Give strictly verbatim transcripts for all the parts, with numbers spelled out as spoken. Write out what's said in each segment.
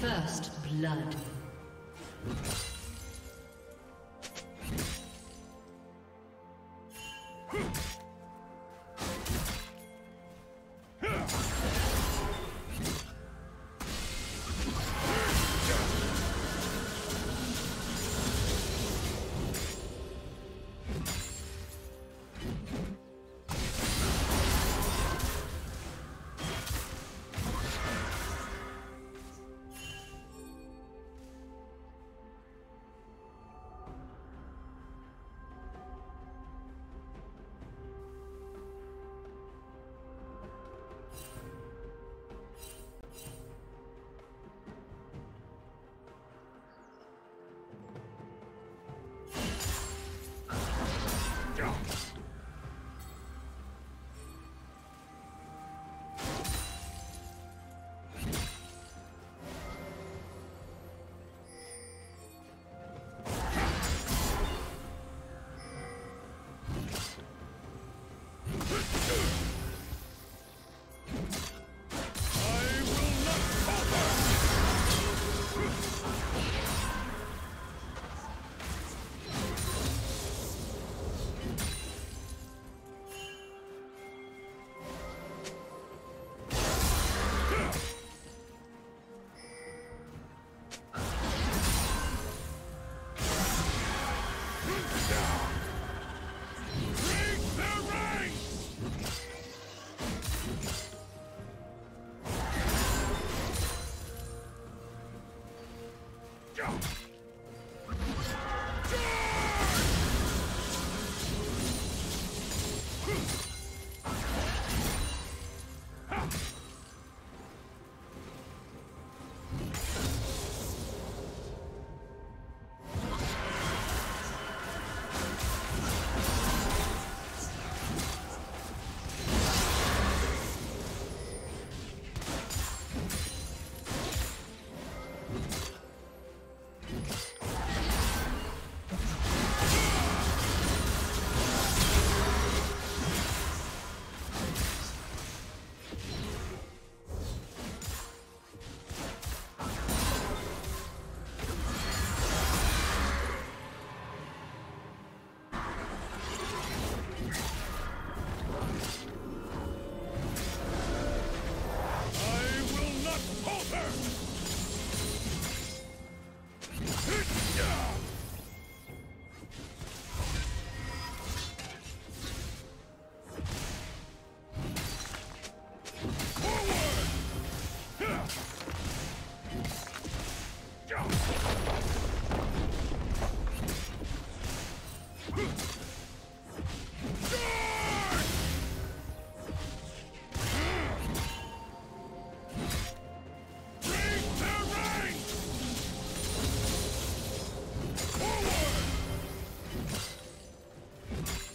First blood.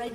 The red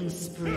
Killing spree.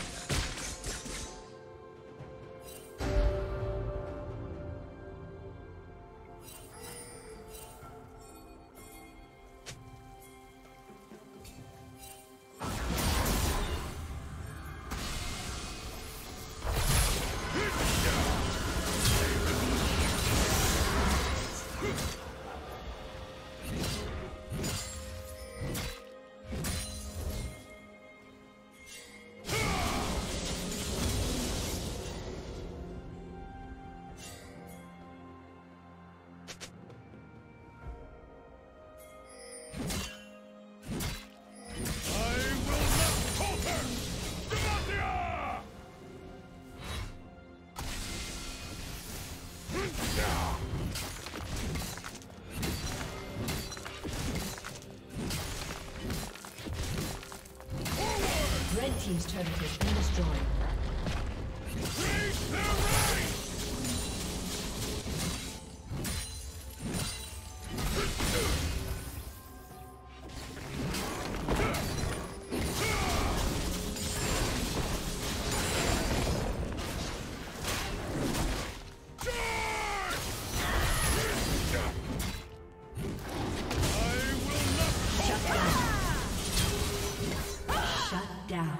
Team's turret has been destroyed. Down.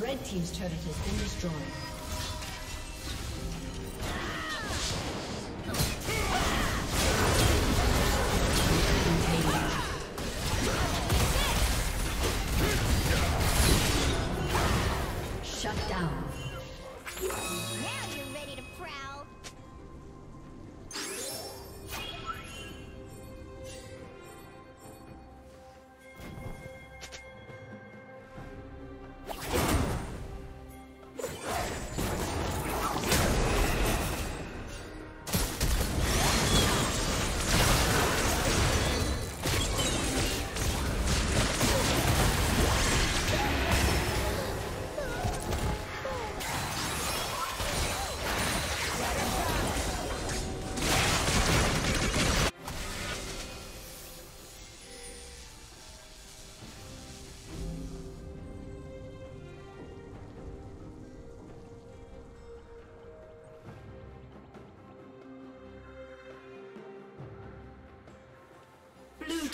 Red Team's turret has been destroyed. Blue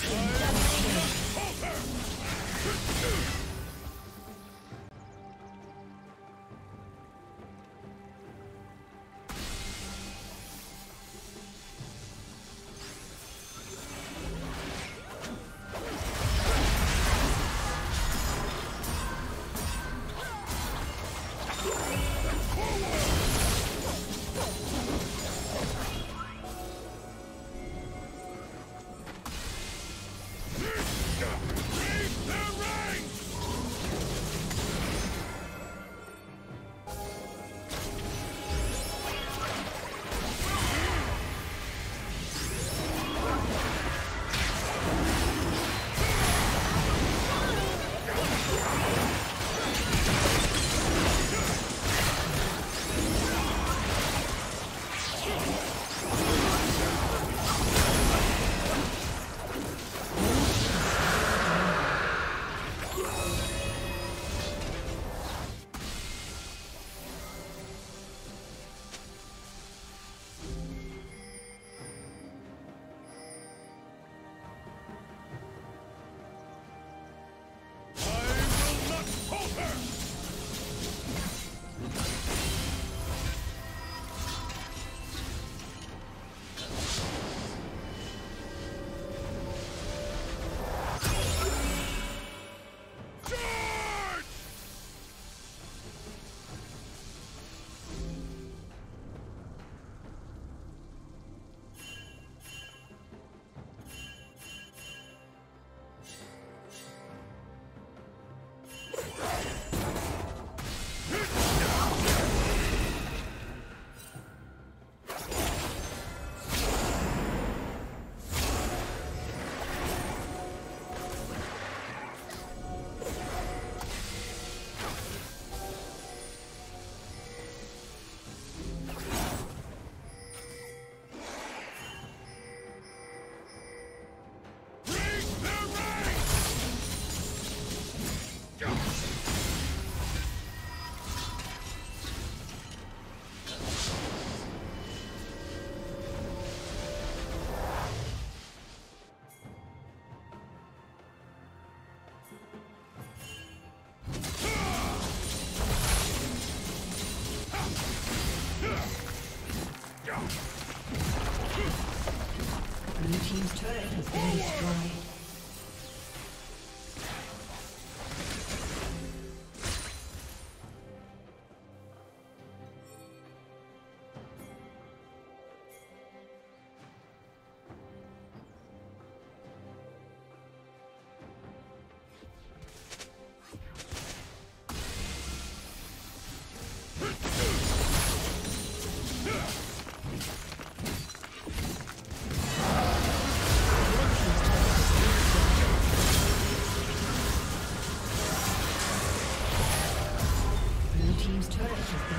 Team's turret has been destroyed.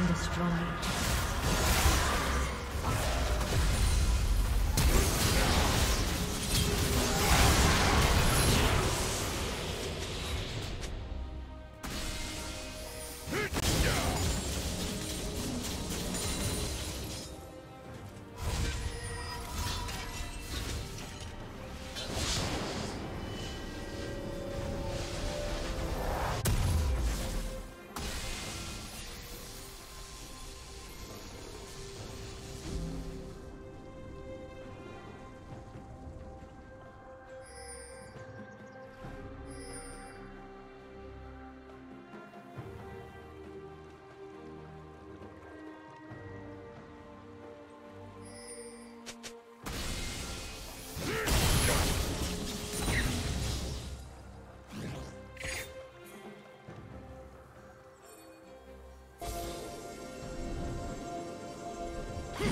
Destroyed. I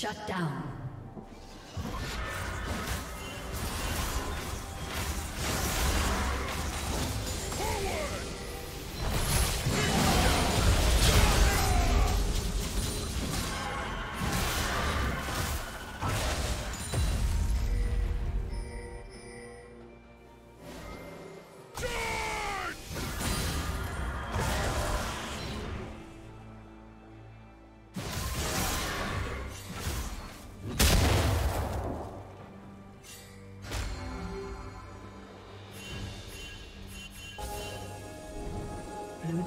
Shut down. Blue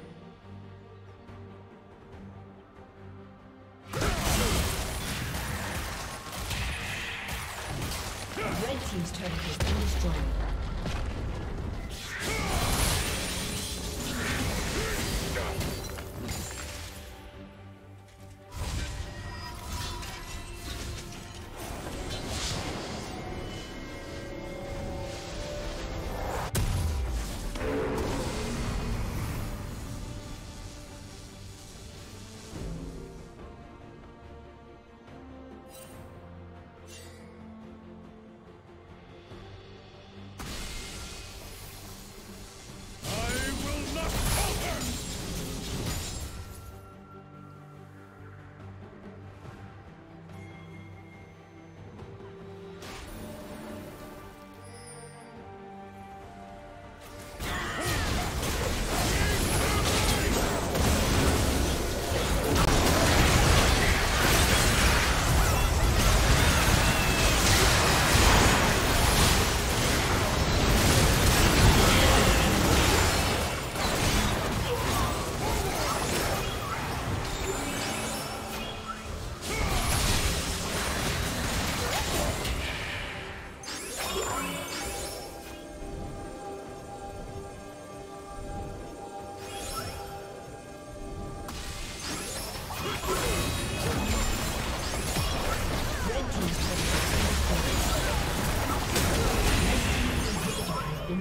Red team's turret has been destroyed.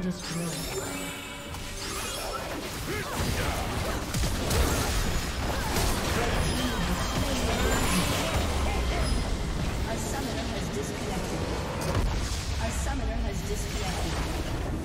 A summoner has disconnected. A summoner has disconnected.